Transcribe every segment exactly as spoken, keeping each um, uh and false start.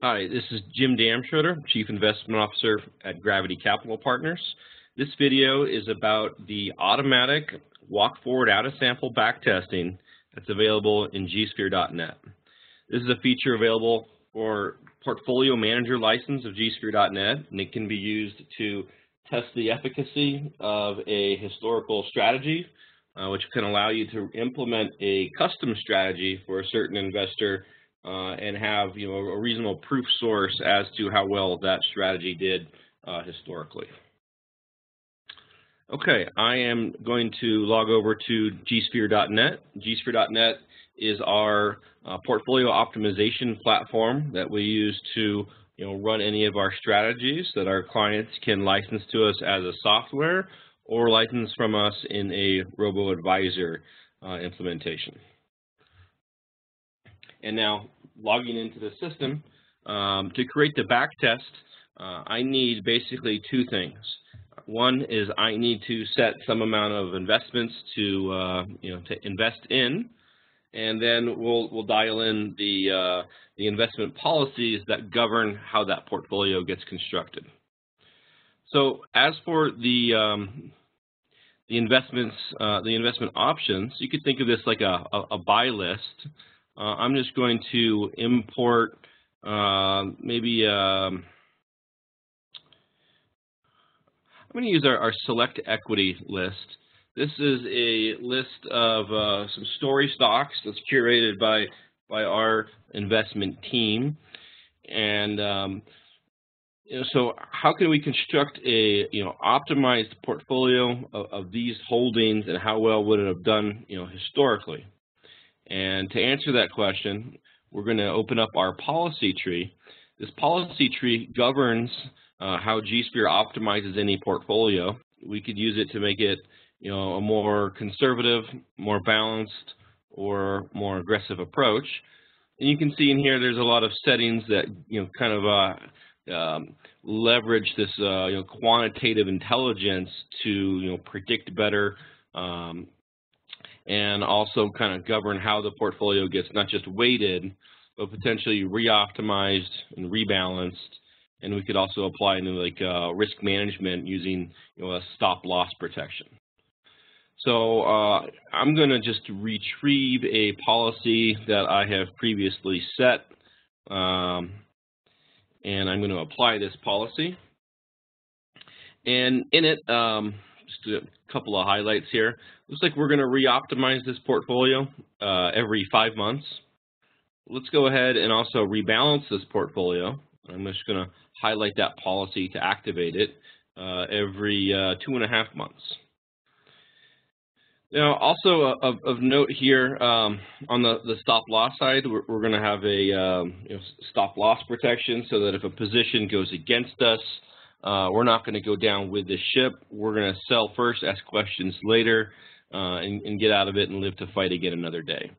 Hi, this is Jim Damschroeder, Chief Investment Officer at Gravity Capital Partners. This video is about the automatic walk forward out of sample back testing that's available in G Sphere dot net. This is a feature available for portfolio manager license of G Sphere dot net, and it can be used to test the efficacy of a historical strategy, uh, which can allow you to implement a custom strategy for a certain investor Uh, and have you know a reasonable proof source as to how well that strategy did uh, historically. Okay, I am going to log over to G Sphere dot net. G Sphere dot net is our uh, portfolio optimization platform that we use to you know run any of our strategies that our clients can license to us as a software or license from us in a robo-advisor uh, implementation. And now logging into the system, um, to create the back test, uh, I need basically two things. One is I need to set some amount of investments to uh, you know to invest in, and then we'll we'll dial in the uh, the investment policies that govern how that portfolio gets constructed. So as for the um, the investments, uh, the investment options, you could think of this like a a, a buy list. Uh, I'm just going to import uh, maybe um, I'm going to use our, our select equity list. This is a list of uh, some story stocks that's curated by by our investment team. And um, you know, so how can we construct a you know optimized portfolio of, of these holdings, and how well would it have done you know historically? And to answer that question, we're going to open up our policy tree. This policy tree governs uh, how GSphere optimizes any portfolio. We could use it to make it, you know, a more conservative, more balanced, or more aggressive approach. And you can see in here, there's a lot of settings that, you know, kind of uh, um, leverage this, uh, you know, quantitative intelligence to, you know, predict better. Um, and also kind of govern how the portfolio gets not just weighted, but potentially re-optimized and rebalanced. And we could also apply into like uh, risk management using you know, a stop loss protection. So uh, I'm gonna just retrieve a policy that I have previously set. Um, and I'm gonna apply this policy. And in it, um, just a couple of highlights here. Looks like we're going to re-optimize this portfolio uh, every five months. Let's go ahead and also rebalance this portfolio. I'm just going to highlight that policy to activate it uh, every uh, two and a half months. Now, also of, of note here, um, on the, the stop loss side, we're, we're going to have a um, you know, stop loss protection so that if a position goes against us, Uh, we're not going to go down with the ship. We're going to sell first, ask questions later, uh, and, and get out of it and live to fight again another day.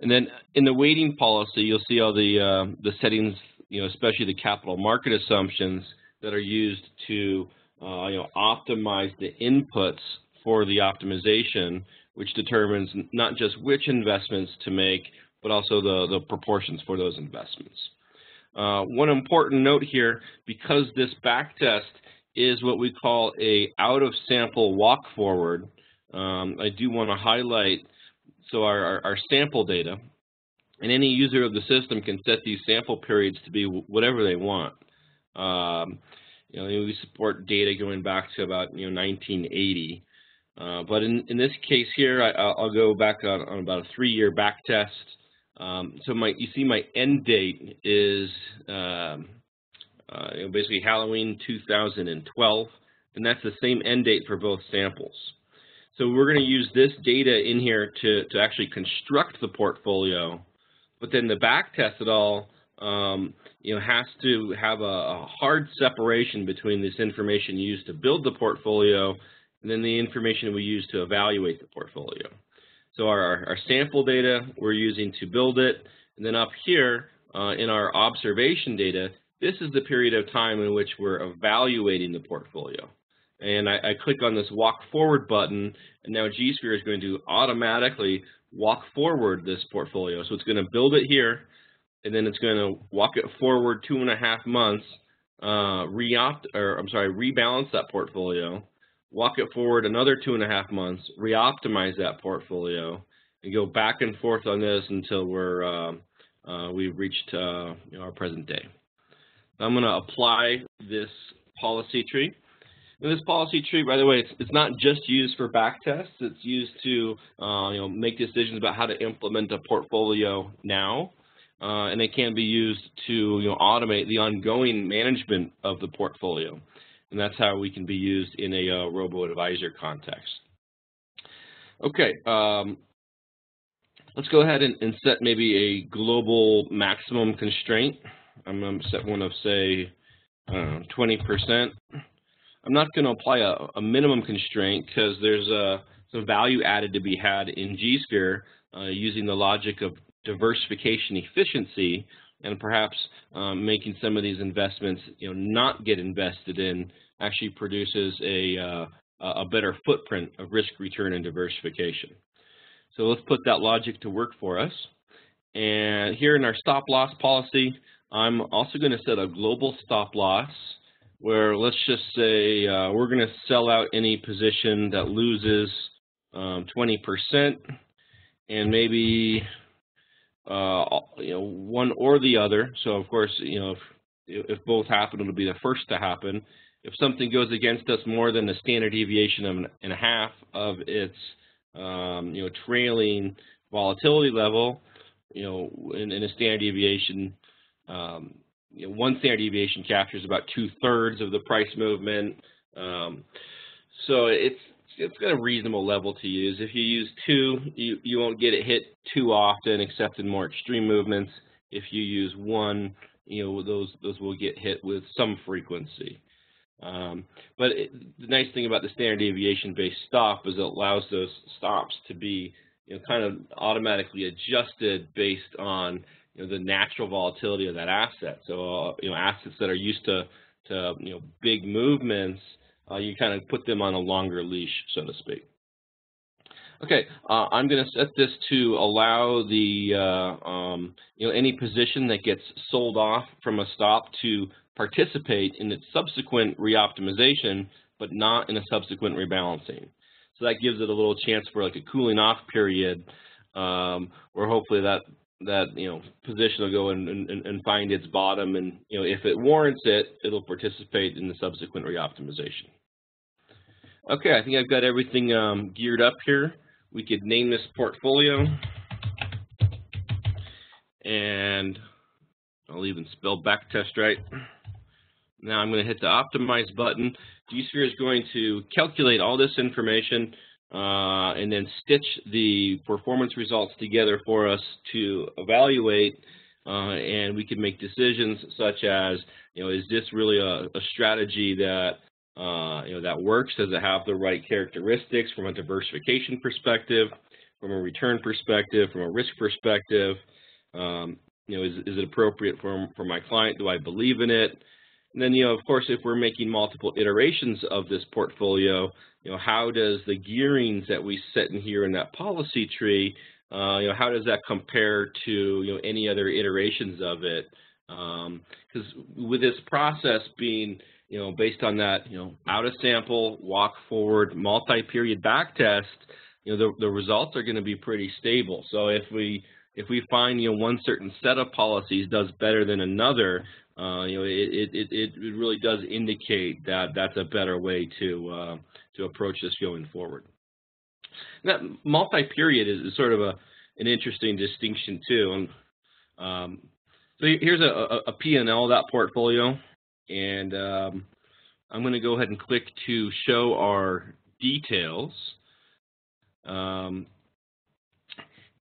And then in the weighting policy, you'll see all the uh, the settings, you know, especially the capital market assumptions that are used to uh, you know optimize the inputs for the optimization, which determines not just which investments to make, but also the the proportions for those investments. Uh, one important note here, because this back test is what we call a out-of-sample walk forward, um, I do want to highlight so our, our, our sample data, and any user of the system can set these sample periods to be whatever they want. Um, you know, we support data going back to about you know nineteen eighty, uh, but in, in this case here, I, I'll go back on, on about a three-year back test. Um, so my, you see my end date is um, uh, you know, basically Halloween two thousand twelve, and that's the same end date for both samples. So we're going to use this data in here to, to actually construct the portfolio, but then the back test at all um, you know, has to have a, a hard separation between this information used to build the portfolio and then the information we use to evaluate the portfolio. So our, our sample data we're using to build it, and then up here uh, in our observation data, this is the period of time in which we're evaluating the portfolio. And I, I click on this walk forward button, and now GSphere is going to automatically walk forward this portfolio. So it's going to build it here, and then it's going to walk it forward two and a half months, uh, re-opt, or I'm sorry, rebalance that portfolio, walk it forward another two and a half months, re-optimize that portfolio, and go back and forth on this until we're uh, uh, we've reached uh, you know, our present day. So I'm going to apply this policy tree. And this policy tree, by the way, it's, it's not just used for back tests. It's used to uh, you know, make decisions about how to implement a portfolio now, uh, and it can be used to you know, automate the ongoing management of the portfolio. And that's how we can be used in a uh, robo-advisor context. Okay, um, let's go ahead and, and set maybe a global maximum constraint. I'm going to set one of, say, uh, twenty percent. I'm not going to apply a, a minimum constraint because there's uh, some value added to be had in GSphere uh, using the logic of diversification efficiency, and perhaps um, making some of these investments, you know, not get invested in actually produces a, uh, a better footprint of risk, return, and diversification. So let's put that logic to work for us. And here in our stop loss policy, I'm also going to set a global stop loss where let's just say uh, we're going to sell out any position that loses um, twenty percent, and maybe uh, you know, one or the other. So of course, you know, if, if both happen, it'll be the first to happen. If something goes against us more than the standard deviation of an, and a half of its um, you know, trailing volatility level, you know, in, in a standard deviation. Um, you know, one standard deviation captures about two-thirds of the price movement. Um, so it's it's got a reasonable level to use. If you use two, you, you won't get it hit too often, except in more extreme movements. If you use one, you know, those, those will get hit with some frequency. Um, but it, the nice thing about the standard deviation-based stop is it allows those stops to be, you know, kind of automatically adjusted based on you know, the natural volatility of that asset. So, uh, you know, assets that are used to, to you know, big movements, uh, you kind of put them on a longer leash, so to speak. Okay, uh, I'm going to set this to allow the, uh, um, you know, any position that gets sold off from a stop to participate in its subsequent reoptimization, but not in a subsequent rebalancing. So that gives it a little chance for like a cooling off period, um, where hopefully that that you know position will go and, and, and find its bottom, and you know if it warrants it, it'll participate in the subsequent reoptimization. Okay, I think I've got everything um, geared up here. We could name this portfolio, and I'll even spell backtest right. Now I'm going to hit the optimize button. GSphere is going to calculate all this information, Uh, and then stitch the performance results together for us to evaluate, uh, and we can make decisions such as, you know, is this really a, a strategy that, uh, you know, that works? Does it have the right characteristics from a diversification perspective, from a return perspective, from a risk perspective? Um, you know, is, is it appropriate for, for my client? Do I believe in it? And then, you know, of course, if we're making multiple iterations of this portfolio, you know, how does the gearings that we set in here in that policy tree, uh, you know, how does that compare to, you know, any other iterations of it? Because um, with this process being, you know, based on that, you know, out of sample, walk forward, multi-period back test, you know, the, the results are going to be pretty stable. So if we if we find, you know, one certain set of policies does better than another, Uh, you know, it, it, it, it really does indicate that that's a better way to, uh, to approach this going forward. And that multi-period is, is sort of a, an interesting distinction too. And, um, so here's a, a, a P and L of that portfolio, and um, I'm going to go ahead and click to show our details. Um,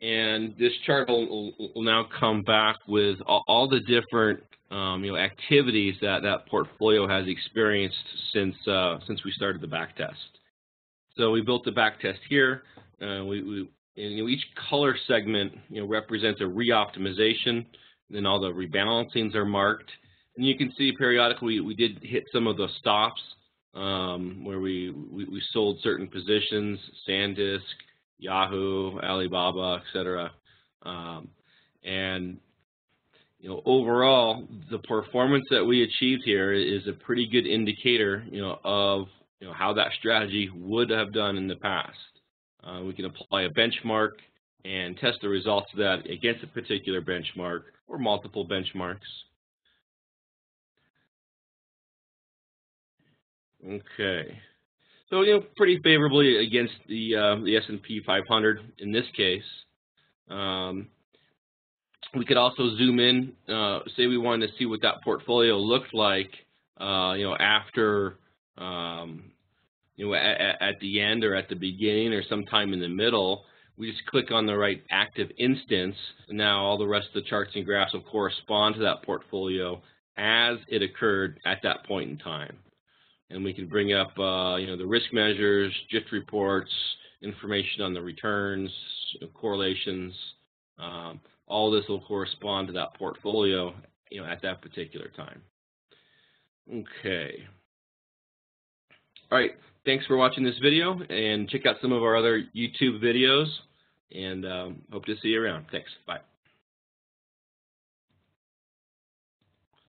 and this chart will, will now come back with all, all the different Um, you know, activities that that portfolio has experienced since uh, since we started the back test. So we built the back test here. Uh, we, we and, you know, each color segment you know represents a reoptimization. Then all the rebalancings are marked, and you can see periodically we did hit some of the stops um, where we, we we sold certain positions: SanDisk, Yahoo, Alibaba, et cetera. Um, and you know, overall, the performance that we achieved here is a pretty good indicator, you know, of you know, how that strategy would have done in the past. Uh, we can apply a benchmark and test the results of that against a particular benchmark or multiple benchmarks. Okay, so you know, pretty favorably against the uh, the S and P five hundred in this case. Um, We could also zoom in, uh, say we wanted to see what that portfolio looked like, uh, you know, after, um, you know, at, at the end or at the beginning or sometime in the middle. We just click on the right active instance. And now all the rest of the charts and graphs will correspond to that portfolio as it occurred at that point in time. And we can bring up, uh, you know, the risk measures, drift reports, information on the returns, you know, correlations. Um, All this will correspond to that portfolio, you know, at that particular time. Okay. All right. Thanks for watching this video, and check out some of our other YouTube videos, and um, hope to see you around. Thanks. Bye.